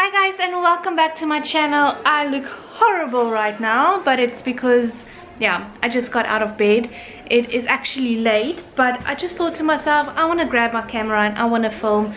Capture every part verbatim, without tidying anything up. Hi guys, and welcome back to my channel. I look horrible right now, but it's because, yeah, I just got out of bed. It is actually late, but I just thought to myself, I want to grab my camera and I want to film.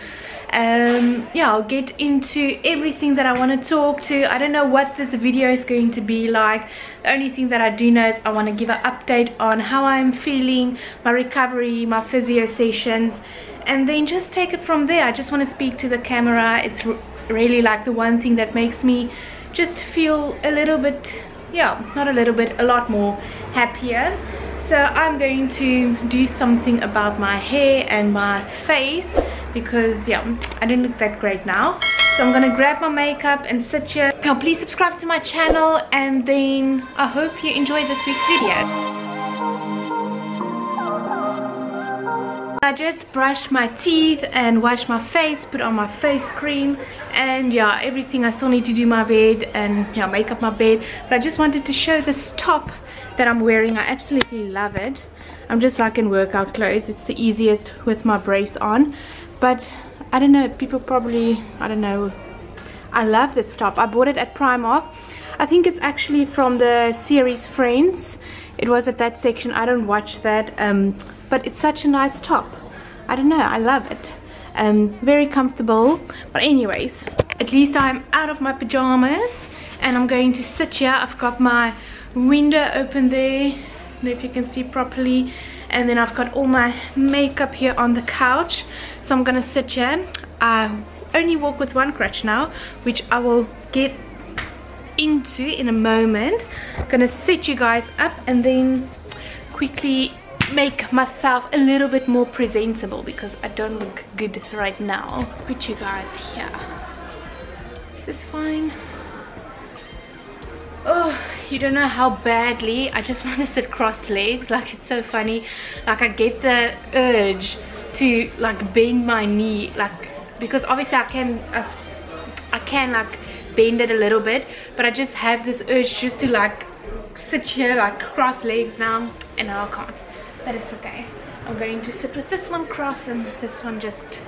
Um, yeah, I'll get into everything that I want to talk to. I don't know what this video is going to be like. The only thing that I do know is I want to give an update on how I'm feeling, my recovery, my physio sessions, and then just take it from there. I just want to speak to the camera. It's really like the one thing that makes me just feel a little bit, yeah, not a little bit, a lot more happier. So I'm going to do something about my hair and my face, because yeah, I don't look that great now. So I'm gonna grab my makeup and sit here. Now please subscribe to my channel, and then I hope you enjoy this week's video. I just brushed my teeth and washed my face, put on my face cream, and yeah, everything. I still need to do my bed and yeah, make up my bed, but I just wanted to show this top that I'm wearing. I absolutely love it. I'm just like in workout clothes. It's the easiest with my brace on, but I don't know, people probably, I don't know, I love this top. I bought it at Primark. I think it's actually from the series Friends. It was at that section. I don't watch that, um but it's such a nice top. I don't know, I love it. Um, very comfortable. But anyways, at least I'm out of my pajamas and I'm going to sit here. I've got my window open there. I don't know if you can see properly. And then I've got all my makeup here on the couch. So I'm gonna sit here. I only walk with one crutch now, which I will get into in a moment. I'm gonna set you guys up and then quickly make myself a little bit more presentable, because I don't look good right now. Put you guys here. Is this fine? Oh, you don't know how badly I just want to sit crossed legs. Like, it's so funny. Like, I get the urge to like bend my knee, like, because obviously I can I, I can like bend it a little bit, but I just have this urge just to like sit here like cross legs now, and now I can't. But it's okay. I'm going to sit with this one cross and this one just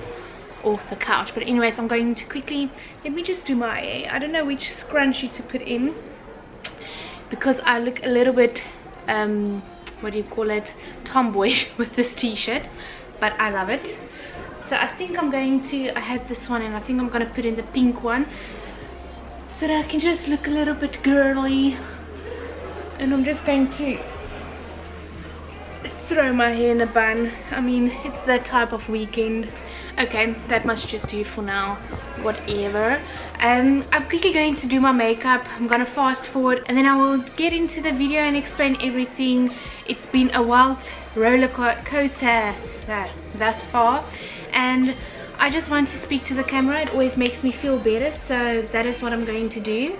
off the couch. But anyways, I'm going to quickly, let me just do my, I don't know which scrunchie to put in, because I look a little bit, um, what do you call it, tomboy with this t-shirt, but I love it. So I think I'm going to, I had this one and I think I'm going to put in the pink one, so that I can just look a little bit girly. And I'm just going to throw my hair in a bun. I mean, it's that type of weekend. Okay, that must just do for now, whatever. um I'm quickly going to do my makeup. I'm gonna fast forward and then I will get into the video and explain everything. It's been a wild roller coaster that thus far, and I just want to speak to the camera. It always makes me feel better, so that is what I'm going to do.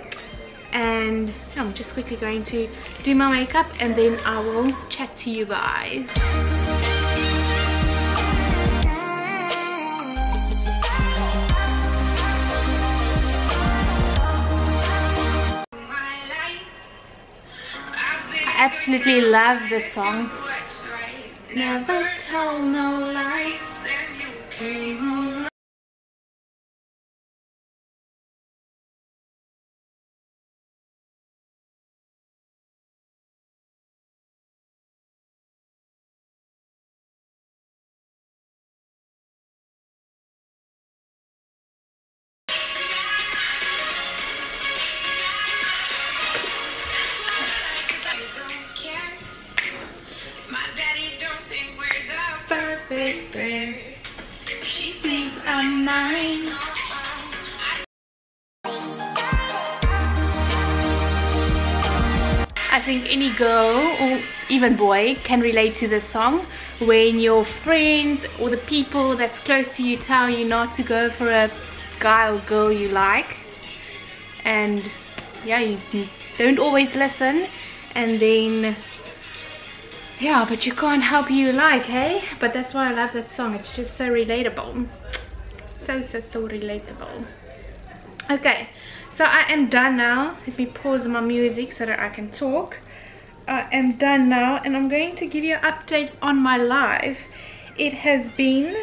And I'm just quickly going to do my makeup and then I will chat to you guys. I absolutely love this song. Never told no lies, then you came around. I think any girl or even boy can relate to this song. When your friends or the people that's close to you tell you not to go for a guy or girl you like, and yeah, you don't always listen, and then yeah, but you can't help you like, hey? But that's why I love that song. It's just so relatable. So, so, so relatable. Okay, so I am done now. Let me pause my music so that I can talk. I am done now, and I'm going to give you an update on my life. It has been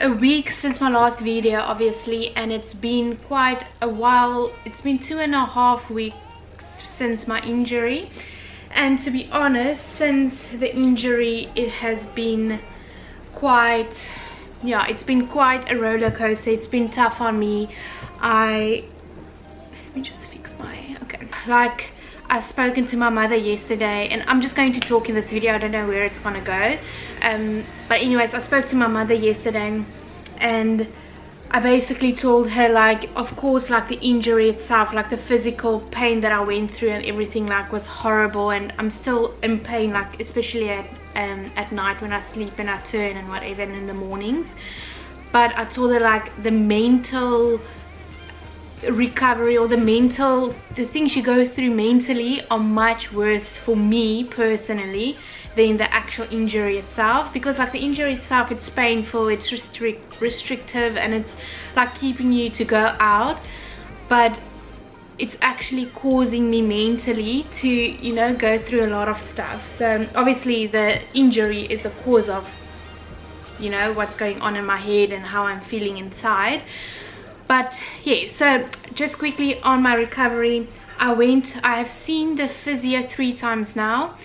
a week since my last video, obviously, and it's been quite a while. It's been two and a half weeks since my injury, and to be honest, since the injury, it has been quite, yeah, it's been quite a roller coaster. It's been tough on me. I let me just fix my okay. Like, I've spoken to my mother yesterday, and I'm just going to talk in this video. I don't know where it's gonna go, um, but anyways, I spoke to my mother yesterday, and I basically told her, like, of course, like, the injury itself, like, the physical pain that I went through and everything, like, was horrible, and I'm still in pain, like, especially at um, at night when I sleep and I turn and whatever, and in the mornings. But I told her, like, the mental recovery, or the mental the things you go through mentally are much worse for me personally than the actual injury itself, because, like, the injury itself, it's painful, it's restrict restrictive, and it's like keeping you to go out, but it's actually causing me mentally to, you know, go through a lot of stuff. So obviously the injury is a cause of, you know, what's going on in my head and how I'm feeling inside. But yeah, so just quickly on my recovery, I went, I have seen the physio three times now.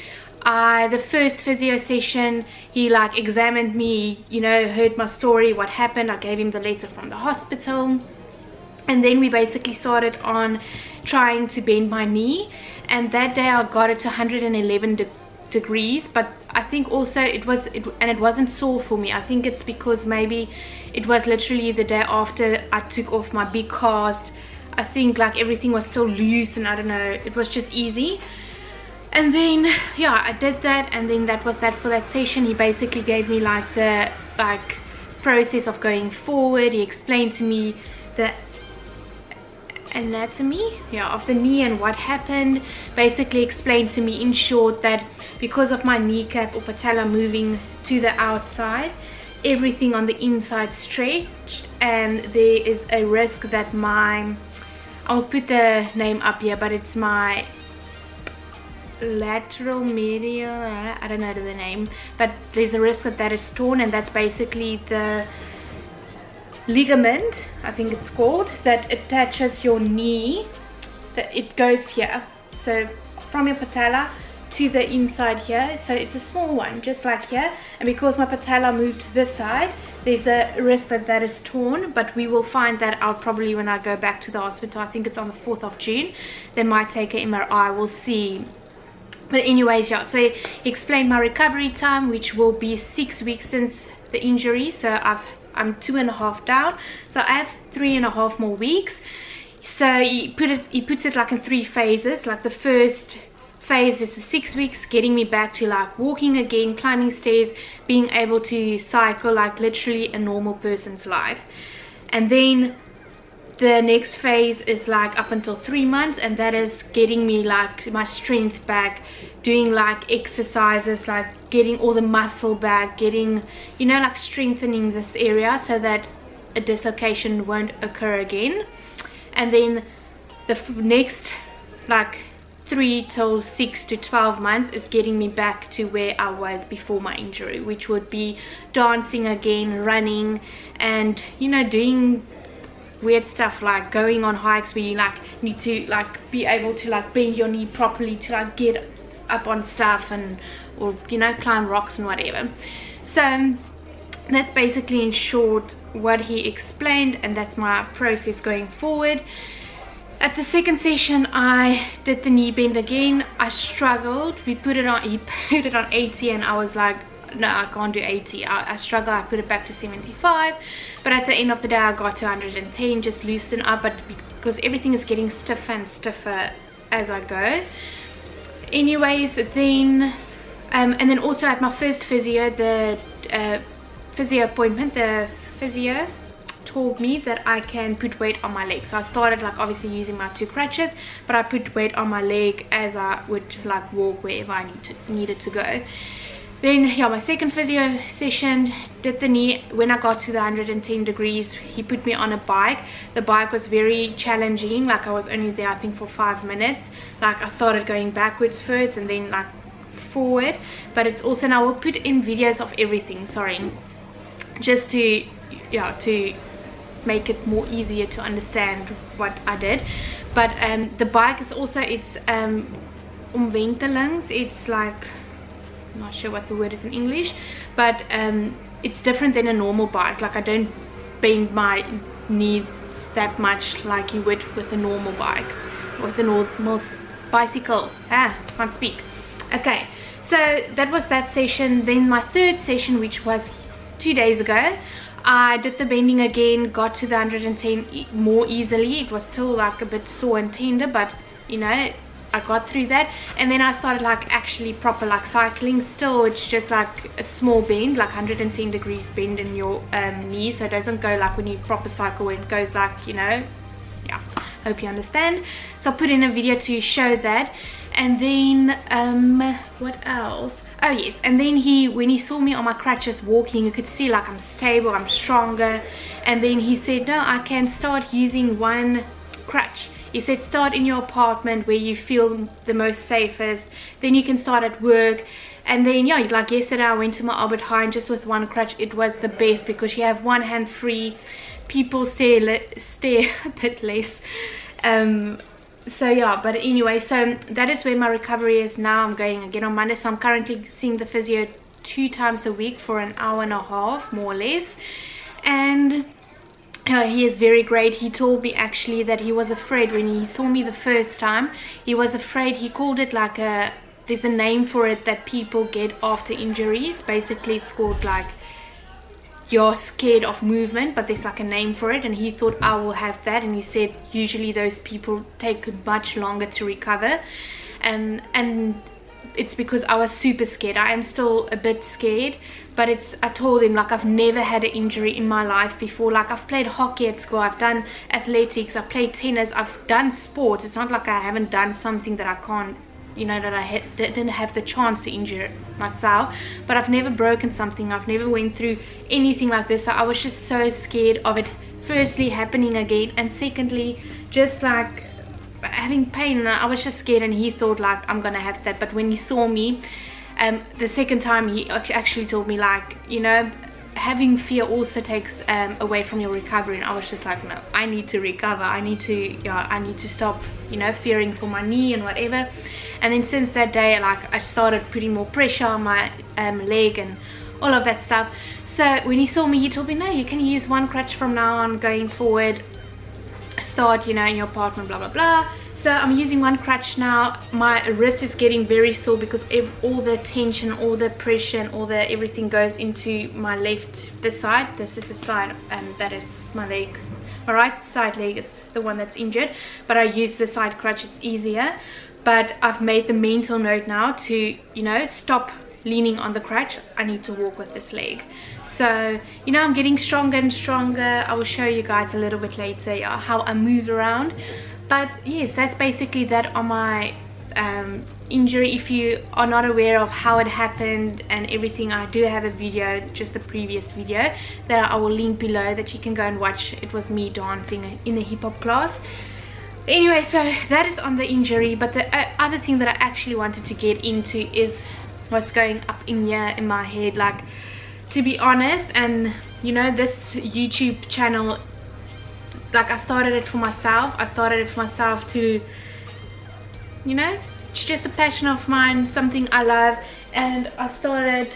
Uh, the first physio session, he like examined me, you know, heard my story, what happened. I gave him the letter from the hospital. And then we basically started on trying to bend my knee. And that day I got it to one hundred eleven degrees, but I think also it was it, and it wasn't sore for me. I think it's because maybe it was literally the day after I took off my big cast. I think, like, everything was still loose, and I don't know, it was just easy. And then yeah, I did that, and then that was that for that session. He basically gave me like the like process of going forward. He explained to me the anatomy, yeah, of the knee and what happened. Basically explained to me in short that because of my kneecap or patella moving to the outside, everything on the inside stretched, and there is a risk that my, I'll put the name up here, but it's my lateral medial, I don't know the name, but there's a risk that that is torn, and that's basically the ligament, I think it's called, that attaches your knee, that it goes here, so from your patella to the inside here. So it's a small one, just like here, and because my patella moved this side, there's a risk that that is torn, but we will find that out probably when I go back to the hospital. I think it's on the fourth of June, they might take an M R I, we'll see. But anyways, yeah, so he explained my recovery time, which will be six weeks since the injury, so I've I'm two and a half down, so I have three and a half more weeks. So he put it he puts it like in three phases. Like, the first phase is the six weeks, getting me back to like walking again, climbing stairs, being able to cycle like literally a normal person's life. And then the next phase is like up until three months, and that is getting me like my strength back, doing like exercises, like getting all the muscle back, getting, you know, like strengthening this area so that a dislocation won't occur again. And then the f next like three till six to twelve months is getting me back to where I was before my injury, which would be dancing again, running, and, you know, doing weird stuff like going on hikes where you like need to like be able to like bend your knee properly to like get up on stuff, and or, you know, climb rocks and whatever. So um, that's basically in short what he explained, and that's my process going forward. At the second session I did the knee bend again. I struggled. We put it on he put it on eighty, and I was like, no, I can't do eighty. I, I struggle. I put it back to seventy-five, but at the end of the day I got to one hundred ten, just loosened up, but because everything is getting stiffer and stiffer as I go. Anyways, then um and then also at my first physio, the uh, physio appointment, the physio told me that I can put weight on my leg. So I started like obviously using my two crutches, but I put weight on my leg as I would like walk wherever I need to, needed to go. Then yeah, my second physio session, did the knee. When I got to the one hundred ten degrees, he put me on a bike. The bike was very challenging. Like, I was only there I think for five minutes. Like, I started going backwards first and then like forward, but it's also, and I will put in videos of everything, sorry, just to yeah, to make it more easier to understand what I did. But um, the bike is also, it's um, omwentelings, it's like, I'm not sure what the word is in English, but um, it's different than a normal bike. Like I don't bend my knee that much like you would with a normal bike, with a normal bicycle. Ah, can't speak. Okay, so that was that session. Then my third session, which was two days ago, I did the bending again, got to the one hundred and ten more easily. It was still like a bit sore and tender, but you know, I got through that. And then I started like actually proper like cycling. Still it's just like a small bend, like one hundred and ten degrees bend in your um, knee, so it doesn't go like when you proper cycle, it goes like, you know, yeah, hope you understand. So I put in a video to show that. And then um what else? Oh yes, and then he, when he saw me on my crutches walking, you could see like I'm stable, I'm stronger. And then he said, no, I can start using one crutch. He said, start in your apartment where you feel the most safest, then you can start at work. And then yeah, like yesterday I went to my Albert Heijn just with one crutch. It was the best because you have one hand free, people stare, stare a bit less. Um, so yeah, but anyway, so that is where my recovery is now. I'm going again on Monday, so I'm currently seeing the physio two times a week for an hour and a half, more or less. And Uh, he is very great. He told me actually that he was afraid when he saw me the first time. He was afraid, he called it like a, there's a name for it that people get after injuries. Basically it's called like, you're scared of movement, but there's like a name for it. And he thought I will have that, and he said usually those people take much longer to recover. And and it's because I was super scared. I am still a bit scared, but it's, I told him like I've never had an injury in my life before. Like I've played hockey at school, I've done athletics, I've played tennis, I've done sports. It's not like I haven't done something that I can't, you know, that I ha didn't have the chance to injure myself. But I've never broken something, I've never went through anything like this. So I was just so scared of it firstly happening again, and secondly just like having pain. And I was just scared, and he thought like I'm gonna have that. But when he saw me um the second time, he actually told me like, you know, having fear also takes um away from your recovery. And I was just like, no, I need to recover, I need to, yeah, I need to stop, you know, fearing for my knee and whatever. And then since that day, like I started putting more pressure on my um leg and all of that stuff. So when he saw me, he told me, no, you can use one crutch from now on going forward, start, you know, in your apartment, blah blah blah. So I'm using one crutch now. My wrist is getting very sore because if all the tension, all the pressure and all the everything goes into my left, this side, this is the side, and um, that is my leg. My right side leg is the one that's injured, but I use the side crutch, it's easier. But I've made the mental note now to, you know, stop leaning on the crutch. I need to walk with this leg. So, you know, I'm getting stronger and stronger. I will show you guys a little bit later, yeah, how I move around. But yes, that's basically that on my um, injury. If you are not aware of how it happened and everything, I do have a video, just the previous video, that I will link below that you can go and watch. It was me dancing in a hip-hop class. Anyway, so that is on the injury. But the uh, other thing that I actually wanted to get into is what's going up in here in my head. Like, to be honest, and you know, this YouTube channel, like I started it for myself. I started it for myself to, you know, it's just a passion of mine, something I love. And I started,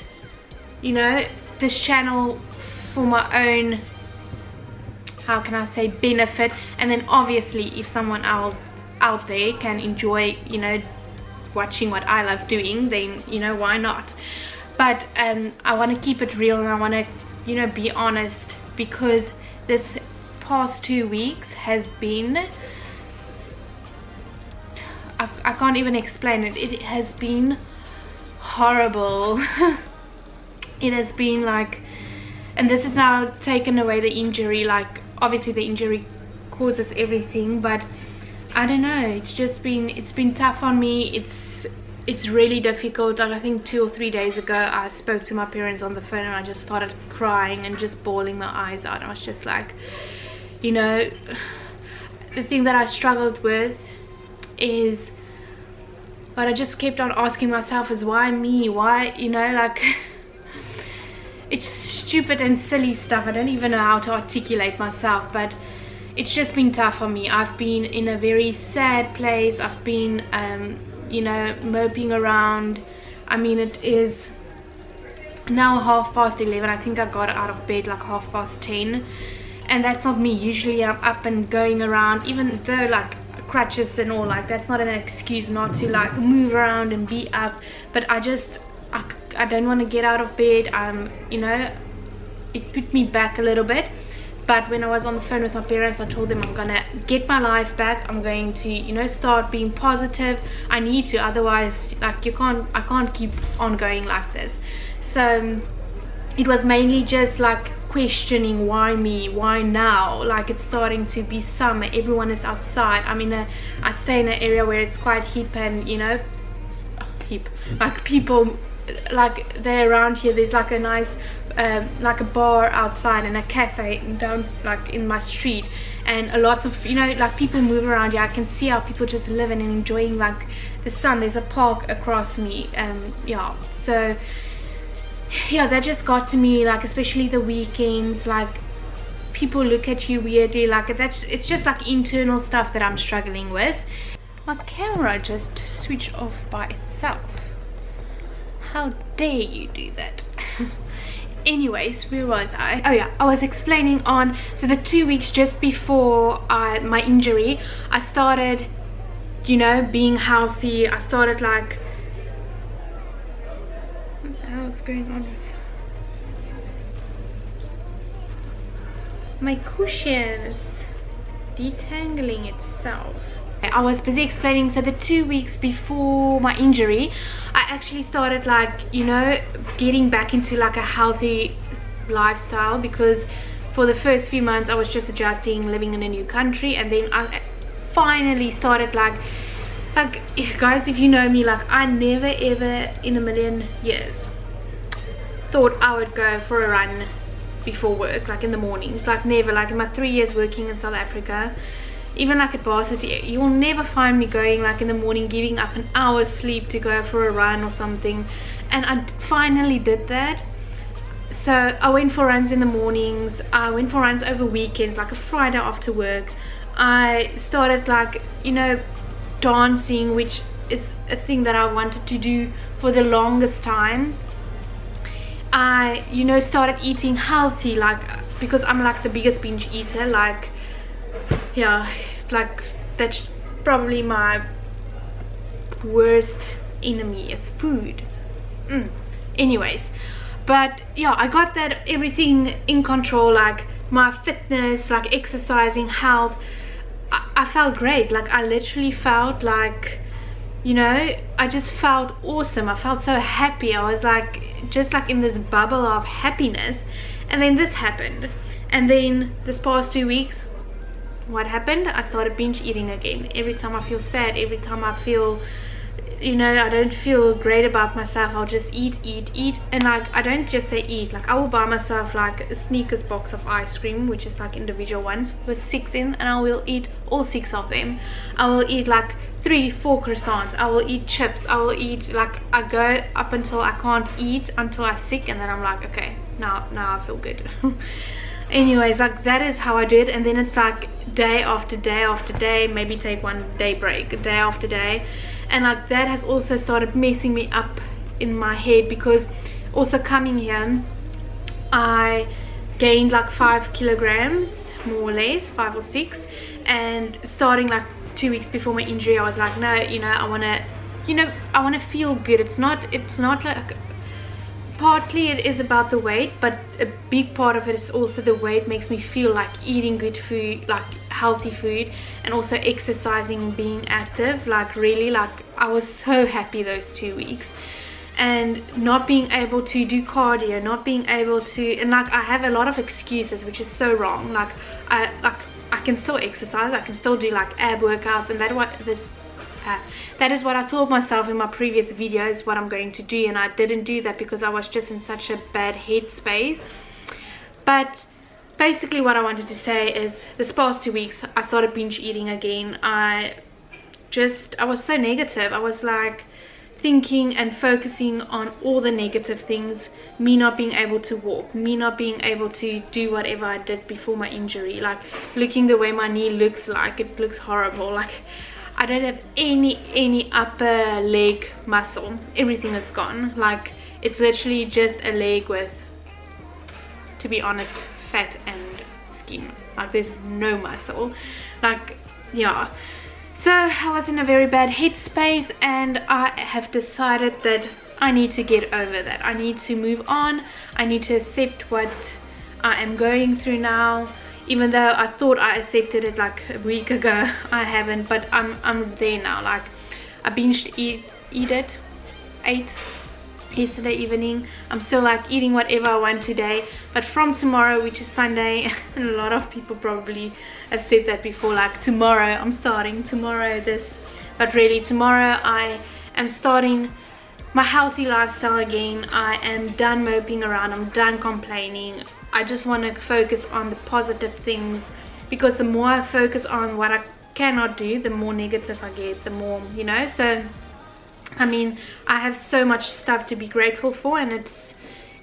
you know, this channel for my own, how can I say, benefit. And then obviously if someone else out there can enjoy, you know, watching what I love doing, then, you know, why not? But um, I want to keep it real, and I want to, you know, be honest, because this past two weeks has been, I, I can't even explain it, it has been horrible. It has been like, and this is now taken away the injury, like obviously the injury causes everything, but I don't know, it's just been, it's been tough on me. It's it's really difficult. Like I think two or three days ago I spoke to my parents on the phone, and I just started crying and just bawling my eyes out. I was just like, you know, the thing that I struggled with is, but I just kept on asking myself is why me, why, you know, like it's stupid and silly stuff. I don't even know how to articulate myself, but it's just been tough for me. I've been in a very sad place. I've been, um, you know, moping around. I mean, it is now half past eleven. I think I got out of bed like half past ten. And that's not me. Usually I'm up and going around, even though like crutches and all, like that's not an excuse not to like move around and be up. But I just, I, I don't want to get out of bed. Um, you know, it put me back a little bit. But when I was on the phone with my parents, I told them I'm gonna get my life back. I'm going to, you know, start being positive. I need to, otherwise like you can't, I can't keep on going like this. So it was mainly just like questioning, why me, why now? Like it's starting to be summer, everyone is outside. I'm in a, I stay in an area where it's quite hip and, you know, hip, like people, like they're around here. There's like a nice um, like a bar outside and a cafe down like in my street, and a lot of, you know, like people move around here. I can see how people just living and enjoying like the sun. There's a park across me, um yeah. So yeah, that just got to me, like especially the weekends, like people look at you weirdly, like that's, it's just like internal stuff that I'm struggling with. My camera just switched off by itself. How dare you do that? Anyways, where was I? Oh yeah, I was explaining on, so the two weeks just before uh, my injury, I started, you know, being healthy. I started like, what the hell is going on? My cushion is detangling itself. I was busy explaining, so the two weeks before my injury, I actually started like, you know, getting back into like a healthy lifestyle, because for the first few months I was just adjusting, living in a new country. And then I finally started like, like guys, if you know me, like I never ever in a million years thought I would go for a run before work, like in the mornings, like never. Like in my three years working in South Africa, even like at varsity, you will never find me going like in the morning, giving up an hour's sleep to go for a run or something. And I finally did that. So I went for runs in the mornings, I went for runs over weekends, like a Friday after work. I started like, you know, dancing, which is a thing that I wanted to do for the longest time. I, you know, started eating healthy, like because I'm like the biggest binge eater, like yeah, like that's probably my worst enemy is food. Mm. Anyways, but yeah, I got that everything in control, like my fitness, like exercising, health. I, I felt great. Like I literally felt like, you know, I just felt awesome. I felt so happy. I was like just like in this bubble of happiness. And then this happened. And then this past two weeks, what happened? I started binge eating again. Every time I feel sad, every time I feel, you know, I don't feel great about myself, I'll just eat, eat, eat. And like I don't just say eat, like I will buy myself like a Sneakers box of ice cream, which is like individual ones with six in, and I will eat all six of them. I will eat like three four croissants, I will eat chips, I will eat, like I go up until I can't eat, until I'm sick, and then I'm like, okay, now now I feel good. Anyways, like that is how I did. And then it's like day after day after day, maybe take one day break, day after day. And like that has also started messing me up in my head, because also coming here I gained like five kilograms more or less, five or six. And starting like two weeks before my injury, I was like, no, you know, I want to, you know, I want to feel good. It's not, it's not like, partly it is about the weight, but a big part of it is also the weight makes me feel like eating good food, like healthy food, and also exercising, being active. Like really, like I was so happy those two weeks. And not being able to do cardio, not being able to, and like I have a lot of excuses, which is so wrong. Like I, like I can still exercise, I can still do like ab workouts, and that what this Uh, that is what I told myself in my previous videos, what I'm going to do, and I didn't do that because I was just in such a bad headspace. But basically what I wanted to say is this past two weeks I started binge eating again. I just I was so negative. I was like, thinking and focusing on all the negative things, me not being able to walk, me not being able to do whatever I did before my injury, like looking the way my knee looks, like it looks horrible, like I don't have any any upper leg muscle, everything is gone, like it's literally just a leg with, to be honest, fat and skin, like there's no muscle, like yeah. So I was in a very bad headspace, and I have decided that I need to get over that. I need to move on. I need to accept what I am going through now. Even though I thought I accepted it like a week ago, I haven't. But I'm I'm there now. Like I binged eat eat it, ate yesterday evening. I'm still like eating whatever I want today. But from tomorrow, which is Sunday, and a lot of people probably have said that before, like tomorrow I'm starting, tomorrow this, but really tomorrow I am starting my healthy lifestyle again. I am done moping around, I'm done complaining. I just want to focus on the positive things, because the more I focus on what I cannot do, the more negative I get, the more, you know. So I mean, I have so much stuff to be grateful for, and it's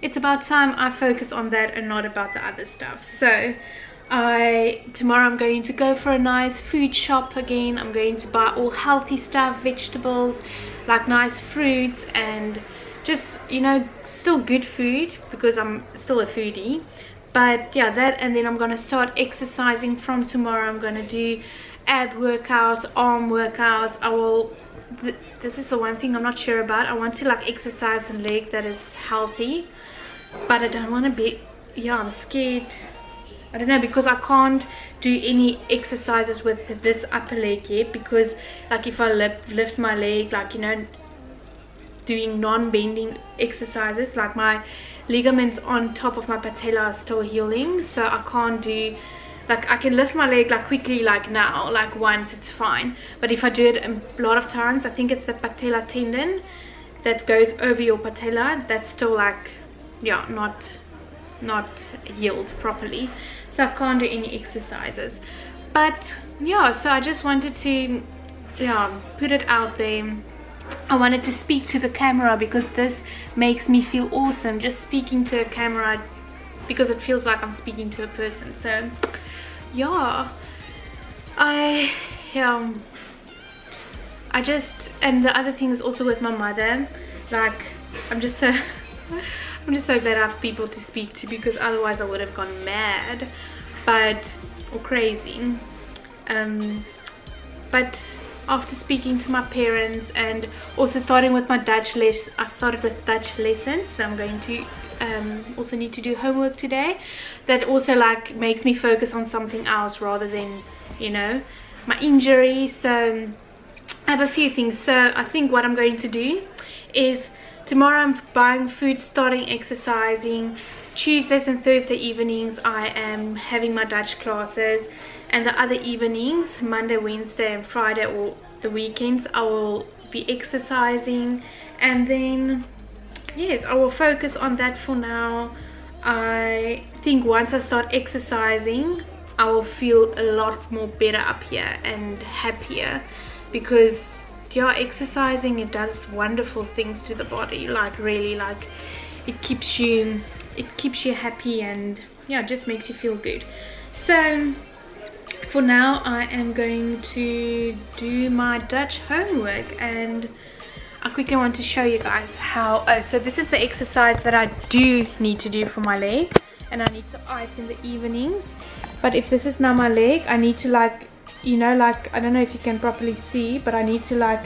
it's about time I focus on that and not about the other stuff. So I tomorrow I'm going to go for a nice food shop again. I'm going to buy all healthy stuff, vegetables, like nice fruits, and just, you know, still good food, because I'm still a foodie. But yeah, that, and then I'm gonna start exercising from tomorrow. I'm gonna do ab workouts, arm workouts. I will th this is the one thing I'm not sure about. I want to like exercise the leg that is healthy, but I don't want to be, yeah, I'm scared, I don't know, because I can't do any exercises with this upper leg yet, because like if I lift, lift my leg, like, you know, doing non-bending exercises, like my ligaments on top of my patella are still healing, so I can't do, like I can lift my leg like quickly, like now, like once, it's fine, but if I do it a lot of times, I think it's the patella tendon that goes over your patella, that's still like, yeah, not not healed properly, so I can't do any exercises. But yeah, so I just wanted to, yeah, put it out there. I wanted to speak to the camera, because this makes me feel awesome, just speaking to a camera, because it feels like I'm speaking to a person. So yeah, I um I just, and the other thing is also with my mother, like I'm just so I'm just so glad I have people to speak to, because otherwise I would have gone mad, but, or crazy. Um, but after speaking to my parents, and also starting with my Dutch lessons, I've started with Dutch lessons that I'm going to um, also need to do homework today. That also like makes me focus on something else rather than, you know, my injury. So I have a few things. So I think what I'm going to do is, tomorrow I'm buying food, starting exercising. Tuesdays and Thursday evenings I am having my Dutch classes, and the other evenings, Monday, Wednesday and Friday, or the weekends, I will be exercising. And then yes, I will focus on that for now. I think once I start exercising, I will feel a lot more better up here and happier, because yeah, exercising, it does wonderful things to the body, like really, like it keeps you it keeps you happy, and yeah, just makes you feel good. So for now I am going to do my Dutch homework, and I quickly want to show you guys how. Oh, so this is the exercise that I do need to do for my leg, and I need to ice in the evenings. But if this is now my leg, I need to, like, you know, like I don't know if you can properly see, but I need to like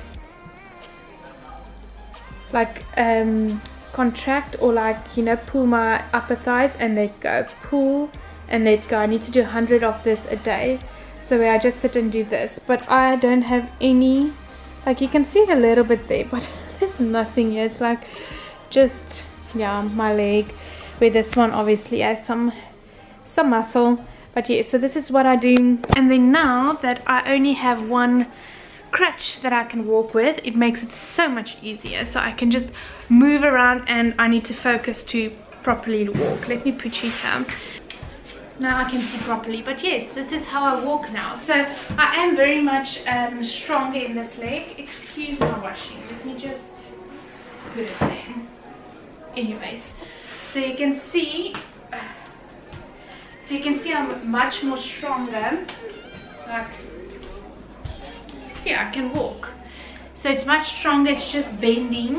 like um contract, or like, you know, pull my upper thighs and let go, pull and let go. I need to do one hundred of this a day, so where I just sit and do this. But I don't have any, like you can see it a little bit there, but there's nothing here. It's like just, yeah, my leg, where this one obviously has some some muscle. But yeah, so this is what I do. And then now that I only have one crutch that I can walk with, it makes it so much easier. So I can just move around, and I need to focus to properly walk. Let me put you here. Now I can see properly. But yes, this is how I walk now. So I am very much um, stronger in this leg. Excuse my washing. Let me just good a thing. Anyways, so you can see, so you can see I'm much more stronger. Like, see, I can walk. So it's much stronger, it's just bending.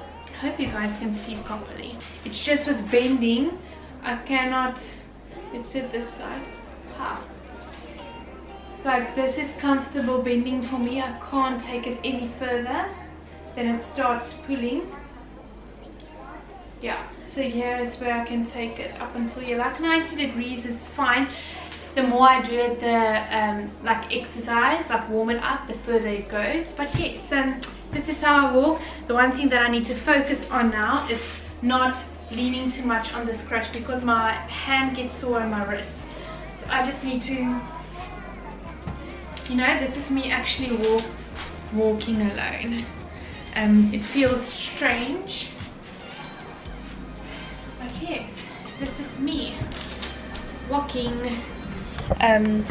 I hope you guys can see properly. It's just with bending, I cannot, let's do this side. Ha. Like, this is comfortable bending for me. I can't take it any further. Then it starts pulling. Yeah, so here is where I can take it up until you're like ninety degrees is fine. The more I do it, the um, like exercise, like warm it up, the further it goes. But yes, um, this is how I walk. The one thing that I need to focus on now is not leaning too much on this crutch because my hand gets sore on my wrist. So I just need to, you know, this is me actually walk, walking alone. Um, it feels strange. But yes, this is me walking. Um,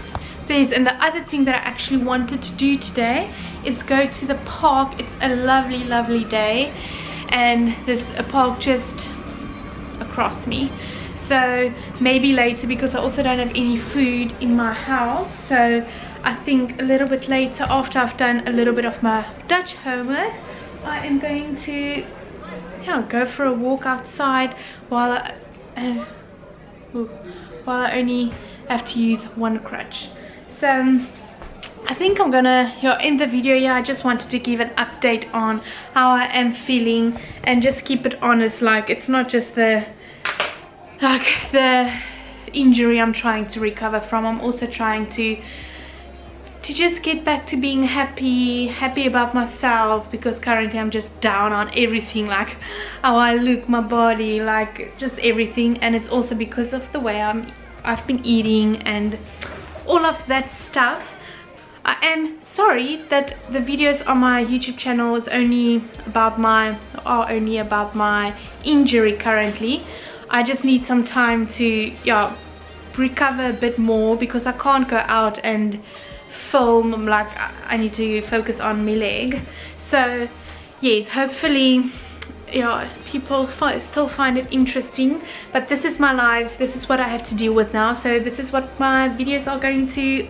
says and the other thing that I actually wanted to do today is go to the park. It's a lovely lovely day and there's a park just across me, so maybe later, because I also don't have any food in my house, so I think a little bit later, after I've done a little bit of my Dutch homework, I am going to yeah, go for a walk outside while I, uh, ooh, while I only have to use one crutch. So um, I think I'm gonna yeah, end the video. Yeah, I just wanted to give an update on how I am feeling and just keep it honest. Like, it's not just the like the injury I'm trying to recover from. I'm also trying to to just get back to being happy happy about myself, because currently I'm just down on everything, like how I look, my body, like just everything. And it's also because of the way I'm I've been eating and all of that stuff. I am sorry that the videos on my YouTube channel is only about my are only about my injury currently. I just need some time to yeah recover a bit more, because I can't go out and film. Like, I need to focus on my leg. So yes, hopefully yeah people fi- still find it interesting. But this is my life, this is what I have to deal with now, so this is what my videos are going to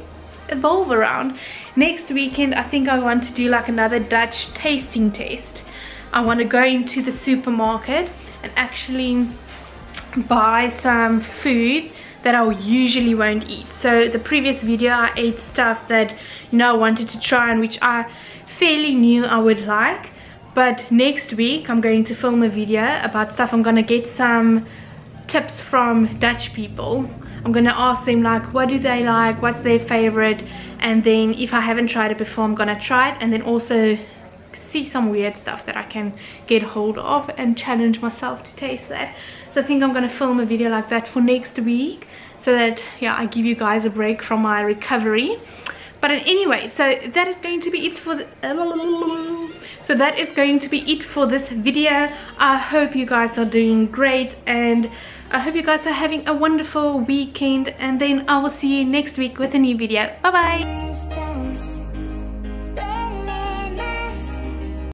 evolve around. Next weekend I think I want to do like another Dutch tasting test. I want to go into the supermarket and actually buy some food that I usually won't eat. So the previous video I ate stuff that, you know, I wanted to try and which I fairly knew I would like. But next week I'm going to film a video about stuff. I'm going to get some tips from Dutch people. I'm going to ask them like, what do they like, what's their favorite, and then if I haven't tried it before, I'm going to try it, and then also see some weird stuff that I can get hold of and challenge myself to taste that. So I think I'm going to film a video like that for next week, so that yeah I give you guys a break from my recovery. But anyway, so that is going to be it for the, so that is going to be it for this video. I hope you guys are doing great, and I hope you guys are having a wonderful weekend, and then I will see you next week with a new video. Bye bye.